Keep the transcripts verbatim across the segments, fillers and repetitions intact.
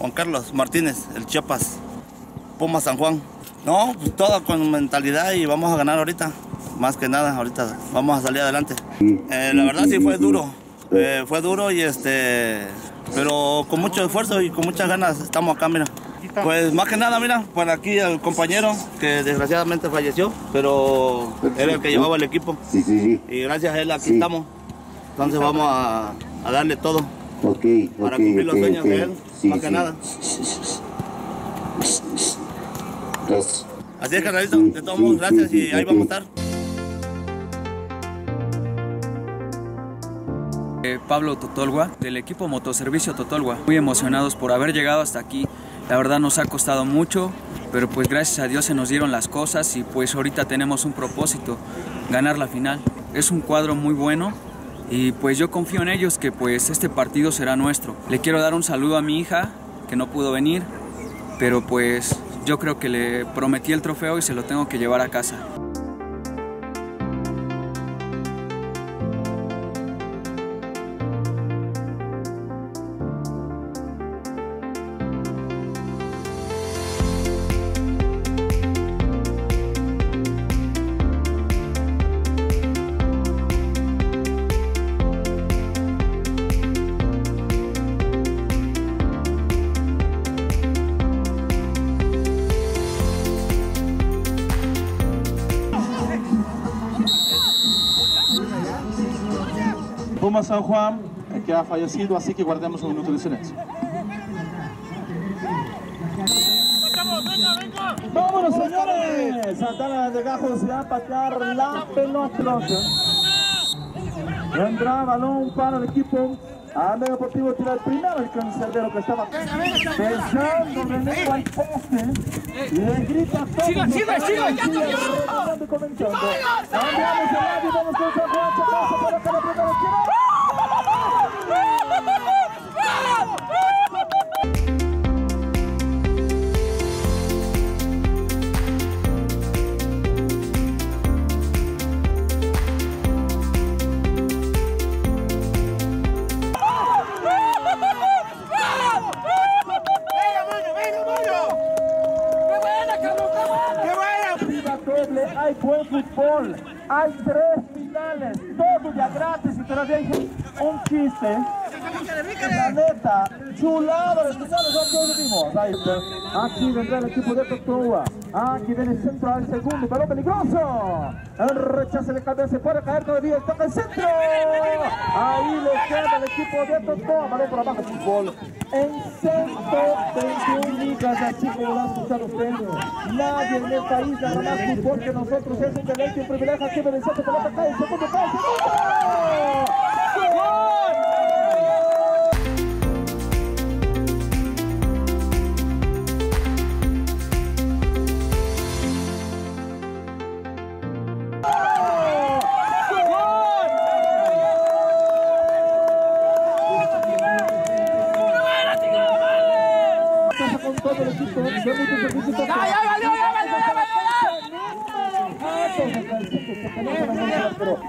Juan Carlos Martínez, el Chiapas, Puma San Juan. No, pues todo con mentalidad y vamos a ganar ahorita. Más que nada, ahorita vamos a salir adelante. Eh, la verdad sí fue duro, eh, fue duro y este... Pero con mucho esfuerzo y con muchas ganas estamos acá, mira. Pues más que nada, mira, por aquí el compañero que desgraciadamente falleció, pero era el que llevaba el equipo. Sí, sí, sí. Y gracias a él aquí sí estamos. Entonces vamos a, a darle todo. Okay, para okay, cumplir los okay, sueños okay. de él, sí, más sí. que nada. Gracias. Así es, carnalito, sí, de todos sí, modos, gracias sí, y sí, ahí okay. vamos a estar. Eh, Pablo Totolhua, del equipo Moto Servicio Totolhua. Muy emocionados por haber llegado hasta aquí. La verdad nos ha costado mucho, pero pues gracias a Dios se nos dieron las cosas y pues ahorita tenemos un propósito, ganar la final. Es un cuadro muy bueno y pues yo confío en ellos que pues este partido será nuestro. Le quiero dar un saludo a mi hija que no pudo venir, pero pues yo creo que le prometí el trofeo y se lo tengo que llevar a casa. Puma San Juan, que ha fallecido, así que guardemos un minuto de silencio. ¡Vámonos, señores! Santana de Gajos va a patear la pelota. Vendrá balón para el equipo. Anda el deportivo, tira el primero, el cancerbero que estaba pensando en el cual poste. Le grita todo. ¡Siga, siga, siga! ¡Ya cambió! ¡Cambiamos el radio! ¡Vamos con San Juan! ¡Chapazo para que la primera quiera! Hay buen fútbol, hay tres finales, todo ya gratis y todavía hay un chiste. La neta, chulado de finales, ¿dónde vivimos? Ahí está. Aquí vendrá el equipo de Totolhua. Aquí viene el centro al segundo, balón peligroso. El rechazo de cabeza, puede caer todavía, toca el centro. Ahí le queda el equipo de Totolhua, balón por abajo, fútbol. En ciento veintiuna ligas, así como lo han escuchado ustedes. Nadie en el país gana más fútbol que nosotros. Es un deleite y un privilegio. Aquí viene el centro, pelota cae, segundo cae, segundo. ¡Gol!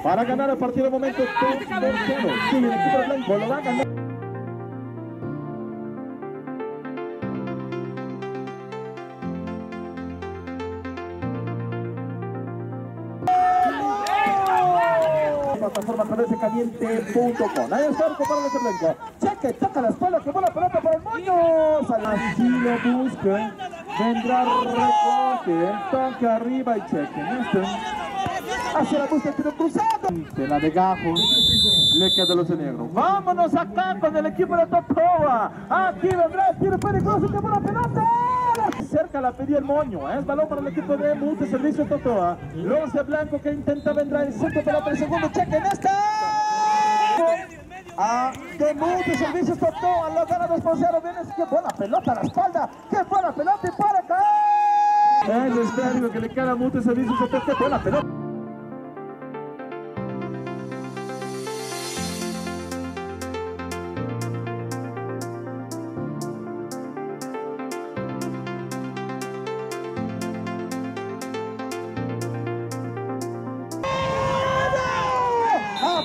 Para ganar el partido de momento dos por cero. Plataforma cabececaliente punto com. Ahí está el para el blanco. Cheque, toca la espalda, que va la pelota por el moño. Así lo busca. Vendrá recorte. Toque arriba y cheque. ¿Listo? Hacia la busca, tiro cruzado. Se la de Gajos. Le queda los negros. Vámonos acá con el equipo de Totolhua. Aquí vendrá el tiro peligroso, que va la pelota. Cerca la pedía el moño, es ¿eh? balón para el equipo de Moto Servicio Totolhua. Los de blanco que intenta vendrá el centro para el segundo, chequen esta. Ah, de Moto Servicio Totolhua, lo gana dos por cero, viene, qué buena pelota a la espalda, qué buena pelota y para acá. El esférico que le queda a Moto Servicio Totolhua, qué buena pelota.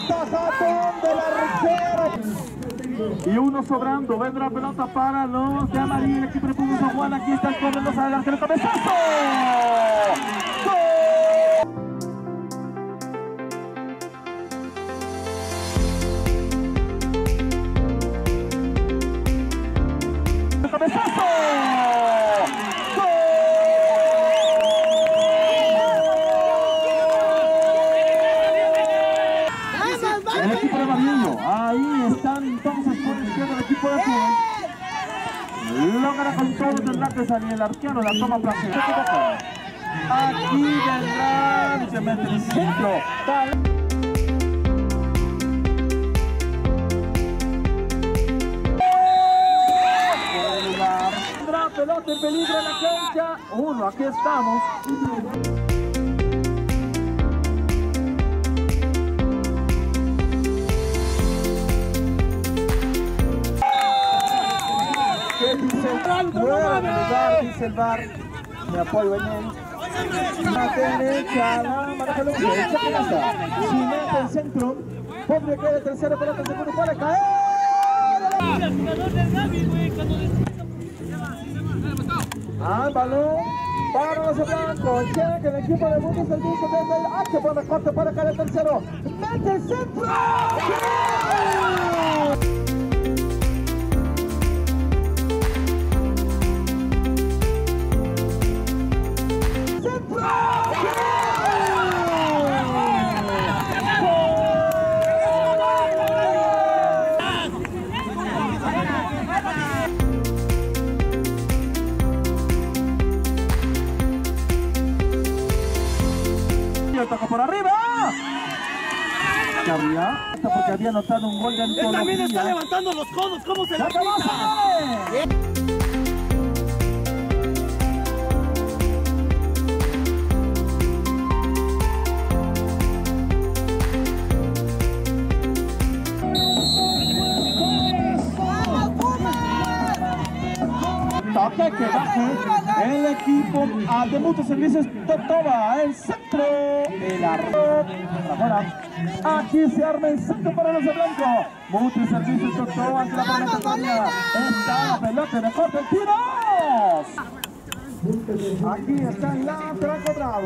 Tajatón de la Rechera. y uno sobrando. Vendrá la pelota para los de amarillo, el equipo de Puma San Juan. Aquí está el corner, los adelante, el cabezazo. ¡Gol! ¡Cabezazo! ¡Gol! El equipo de Amarillo, ahí están entonces por izquierda el equipo de Puma. Logra con todo el lápiz y el arquero la toma placida. Aquí vendrá y se mete el centro. Pelota en peligro en la cancha. Uno, aquí estamos. ¿Qué dice el bar? ¿Qué dice el bar? Me apoyo en él. La derecha, la maneja el ojo. Echa que gasta. Si mete el centro, podría caer el tercero, pelota el segundo, puede caer. Mira, el jugador del Gaby, güey, cuando después. Al balón para los blancos. Llega que el equipo de Moto Servicio desde el H por el corte para acá el tercero. ¡Mete el centro! ¡Gol! ¡Centro! Toca por arriba. ¿Qué había? Porque había anotado un gol de antología. Él también está levantando los codos. ¿Cómo se la pita? Toca que baje el equipo de Moto Servicio Totolhua. El centro. El arco, aquí se arma el centro para los de blanco. Moto Servicio Totolhua ante la pelota española. Está la pelota de corte, el tiro. Aquí está el lateral cobrado.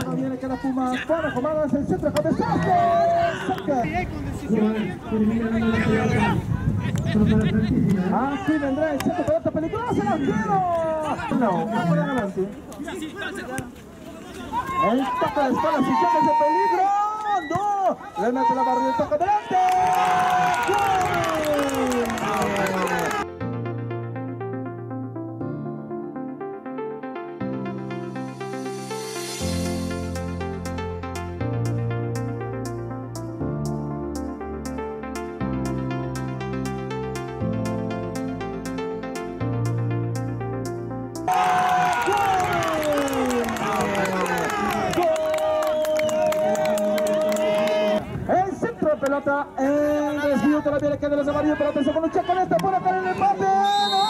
Todo viene que la Puma para Comada hacia el centro. Cabezazo. Aquí vendrá el centro, pelota peligrosa. El arquero. No, no puede adelante. El toque de espalda, si llega ese peligro, no, le mete la barrera, el toque delante. Pelota, el desvío todavía le queda los amarillos, pero atención con un checo en esta, por acá en el empate, ¡no!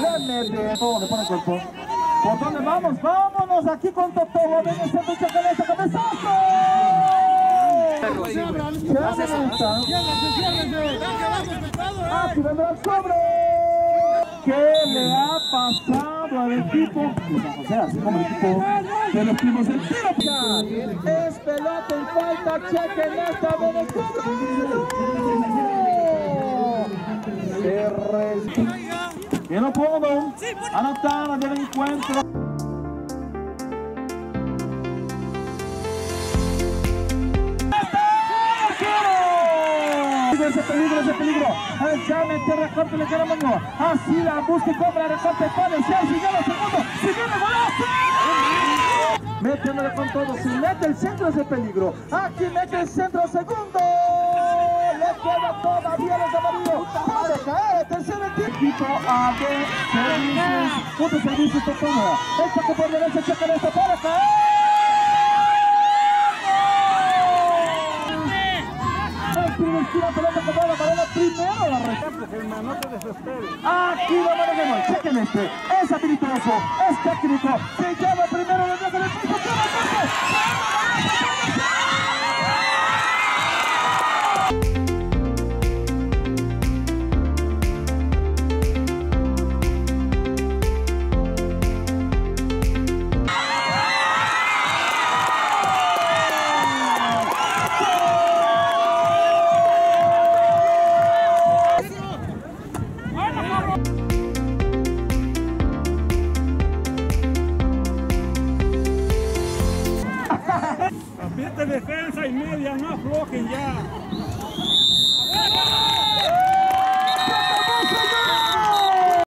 Le mete, todo le pone el cuerpo. ¿Por dónde vamos? Vámonos aquí con Totolhua, viene haciendo un checo en esta, ¡cabezazo! ¡Se abra! ¡Aquí vendrá el sobre! ¿Qué le ha pasado al equipo? O sea, así como el equipo de los primos del tiro. Es pelota en falta, chequen esta de el cobro. Se resiste. Que no puedo anotar allá el encuentro. Ese peligro, ese peligro. Ya mete recorte, le queda mano. Así la busca y cobra, recorte, pone. Si sigue el segundo, sigue el golazo. Metiéndole con todo. Si mete el centro, ese peligro. Aquí mete el centro, segundo. Le queda todavía los amarillos. Puede caer el tercero equipo. A ver, servicios. Punto servicio, Totolhua. Esta que por derecha, checa esta para caer. Tira pelota como la parada primero la recapta, el manote de desespero. Aquí va mano de gol, chequen este, es habilidoso, es técnico, se llama primero la mano del piso, ¡toma, toma! Mete defensa y media, no aflojen ya.